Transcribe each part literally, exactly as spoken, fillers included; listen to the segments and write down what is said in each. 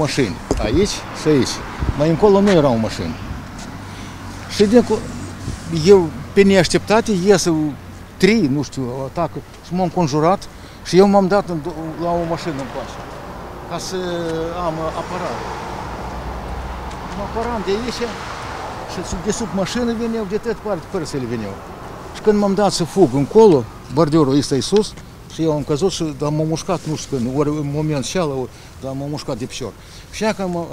mașini, aici și aici. Mai încolo nu erau mașini. Și de eu, pe neașteptate, iese trei, nu știu, atacă, și m-au înconjurat și eu m-am dat la o mașină în pașă, ca să am apărare. Mă apăram de aici și de sub mașină veneau, de tot parte părțile veneau. Și când m-am dat să fug încolo, bordiorul ăsta e sus, și eu am căzut și m-am mușcat, nu știu când, ori în moment ceală, dar m-am mușcat de picior. Și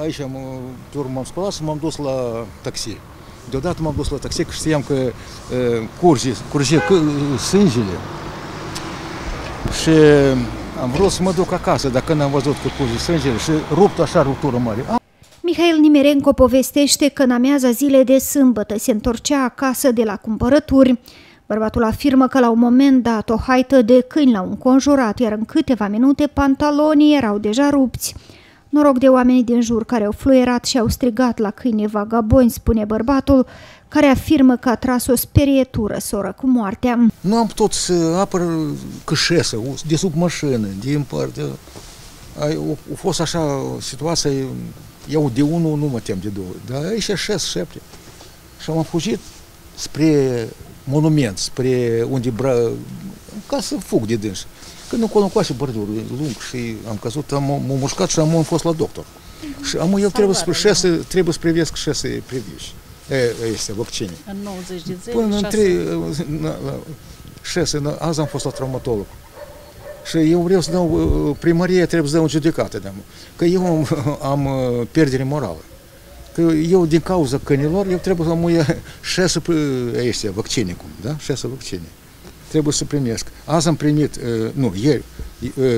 aici m-am spălat și m-am dus la taxi. Deodată m-am dus la taxi, că știam că curge, curge sângele. Și am vrut să mă duc acasă, dar când am văzut că curge sângele și rupt așa ruptură mare. Mihail Nimerenco povestește că în amiaza zile de sâmbătă se întorcea acasă de la cumpărături. Bărbatul afirmă că la un moment dat o haită de câini l-au înconjurat, iar în câteva minute pantalonii erau deja rupți. Noroc de oamenii din jur care au fluierat și au strigat la câine vagaboni, spune bărbatul, care afirmă că a tras o sperietură soră cu moartea. Nu am putut să apăr cășesă, de sub mașină, din parte. A fost așa situația, eu de unul nu mă tem de două, dar aici șase, șapte. Și am fugit spre monument, spre unde bra... ca să fug de dâns. Când încolo încoace bordurul lung și am căzut, m-am mușcat și am fost la doctor. Și amul el trebuie spre șase, trebuie să privesc șase priviși, este vaccine. În nouăzeci de zile, până în trei, șase, azi am fost la traumatolog. Și eu vreau să dau, primăria trebuie să dau o judecată, că eu am pierdere morală. Că eu, din cauza cănilor, eu trebuie să am șase vaccine, cum, da? Șase vaccine. Trebuie să primesc. Azi am primit, nu, ieri,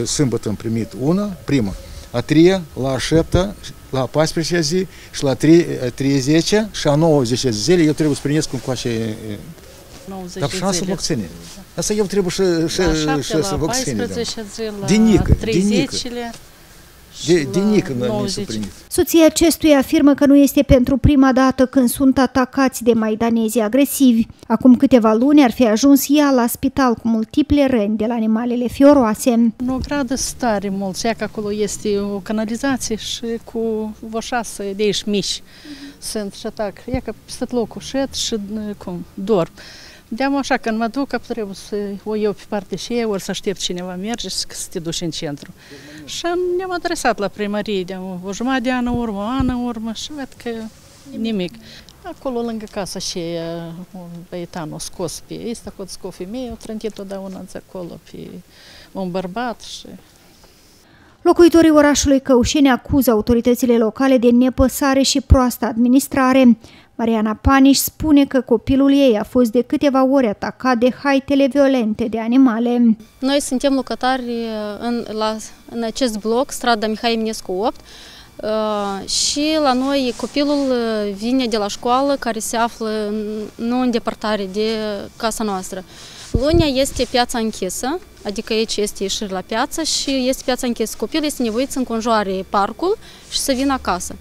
sâmbătă am primit una, prima, a treia, la a șaptea, la a paisprezecea zi și la a treizecea și a nouăzecea zile eu trebuie să primesc încoace șase vaccine. Asta eu trebuie să vaccine. Din nică, din nică. De, de nică nu s-a primit. Soția acestuia afirmă că nu este pentru prima dată când sunt atacați de maidanezi agresivi. Acum câteva luni ar fi ajuns ea la spital cu multiple răni de la animalele fioroase. În o gradă stare mult, ea că acolo este o canalizație și cu vreo șase de aici mici sunt și atac. Ea că stăt locul șed și cum, dorm. De-am așa, când mă duc, trebuie să o iau pe parte și eu, ori să aștept cineva merge și să te duci în centru. Și ne-am adresat la primărie de o jumătate de an în urmă, o an în urmă și văd că nimic. Acolo, lângă casa și un băietan o scos pe ei, stăcut scos o femeie, o trântit totdeauna acolo pe un bărbat și... Locuitorii orașului Căușeni acuză autoritățile locale de nepăsare și proastă administrare. Mariana Paniș spune că copilul ei a fost de câteva ori atacat de haitele violente de animale. Noi suntem locatari în, la, în acest bloc, strada Mihai Eminescu opt, și la noi copilul vine de la școală care se află nu în depărtare de casa noastră. Lunea este piața închisă, adică aici este ieșire la piață și este piața închisă. Copilul este nevoit să înconjoare parcul și să vină acasă.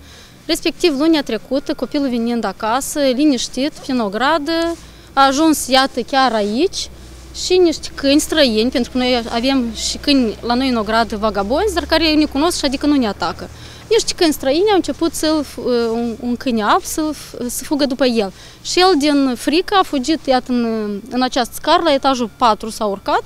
Respectiv, lunea trecută, copilul venind acasă, liniștit, prin o gradă, a ajuns, iată, chiar aici și niște câini străini, pentru că noi avem și câini la noi în o gradă vagabonzi, dar care ne cunosc și adică nu ne atacă. Niște câini străini au început să un, un câine alb să, să fugă după el. Și el, din frică, a fugit, iată, în, în această scară, la etajul patru s-a urcat,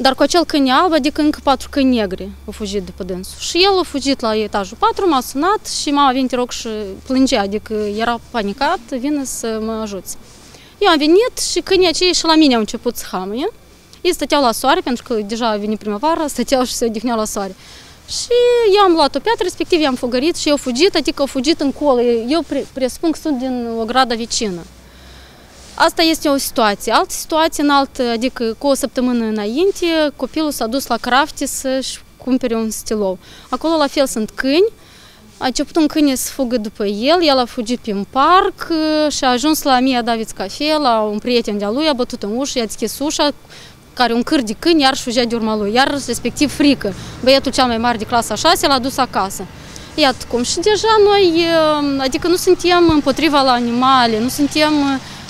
dar cu acel câine alb, adică încă patru câini negri au fugit după dânsul. Și el a fugit la etajul patru, m-a sunat și mama vine, te rog, și plângea, adică era panicat, vine să mă ajuți. Eu am venit și câinii aceia și la mine au început să hamăie. Ei stăteau la soare, pentru că deja a venit primăvara, stăteau și se odihneau la soare. Și eu am luat o piatră, respectiv i-am fugărit și eu au fugit, adică au fugit încolo. Eu presupun că sunt din o gradă vecină. Asta este o situație. Altă situație, în alt, adică cu o săptămână înainte, copilul s-a dus la Crafty să-și cumpere un stilou. Acolo la fel sunt câini. A început un câine să fugă după el, el a fugit prin parc și a ajuns la Mia David's Cafe, la un prieten de-a lui, a bătut în ușă, i-a deschis ușa, care un câr de câini, iar fugea de urma lui, iar respectiv frică. Băiatul cel mai mare de clasa a șasea l-a dus acasă. Iată cum. Și deja noi, adică nu suntem împotriva la animale, nu suntem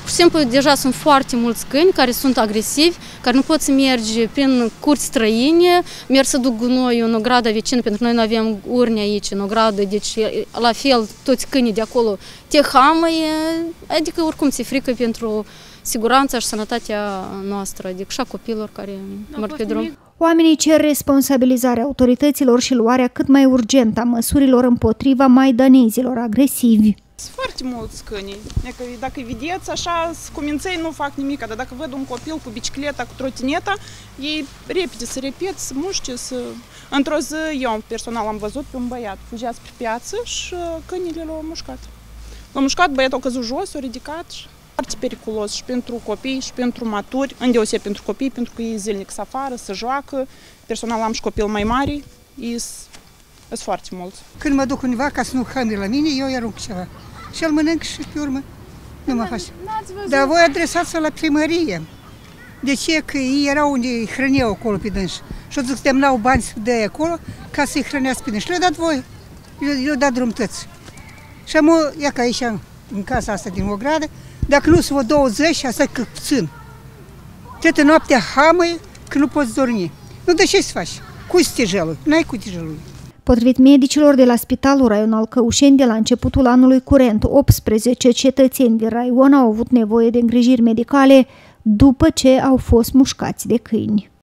Pur și simplu, deja sunt foarte mulți câini care sunt agresivi, care nu pot să merge prin curți străine, merg să duc gunoiul în ograda vecină, pentru că noi nu avem urne aici, în ogradă, deci la fel toți câinii de acolo te hamăie, adică oricum ți-e frică pentru siguranța și sănătatea noastră, adică și a copiilor care merg pe drum. Oamenii cer responsabilizarea autorităților și luarea cât mai urgentă a măsurilor împotriva maidanezilor agresivi. Sunt foarte mulți câini. Dacă vedeți, așa, cuminței nu fac nimic, dar dacă văd un copil cu bicicleta, cu trotineta, ei repede se repet, se muște, să... Într-o zi, eu personal am văzut pe un băiat, fugea spre piață și câinile l-au mușcat. L-au mușcat, băiatul a căzut jos, a ridicat și... Foarte periculos și pentru copii, și pentru maturi, îndeosebit pentru copii, pentru că ei zilnic se afară, se joacă. Personal am și copil mai mari, ei sunt foarte mulți. Când mă duc undeva ca să nu hămie la mine, eu îi arunc ceva. Și el mănânc și pe urmă nu mă face. Dar voi adresați-o la primărie. De ce? Că ei erau unde îi hrăneau acolo pe dânși. Și-o zic, demnau bani de acolo ca să-i hrănească pe dânși. Și le-au dat voi, le-au dat drumtăți. Și am o, ia ca aici, în casa asta din ogradă, dacă nu sunt douăzeci, asta e puțin. Toată noaptea hamăie că nu poți dormi. Nu, de ce să faci? Cui stijelul? N-ai cu stijelul. Potrivit medicilor de la Spitalul Raional Căușeni, de la începutul anului curent, optsprezece cetățeni din raion au avut nevoie de îngrijiri medicale după ce au fost mușcați de câini.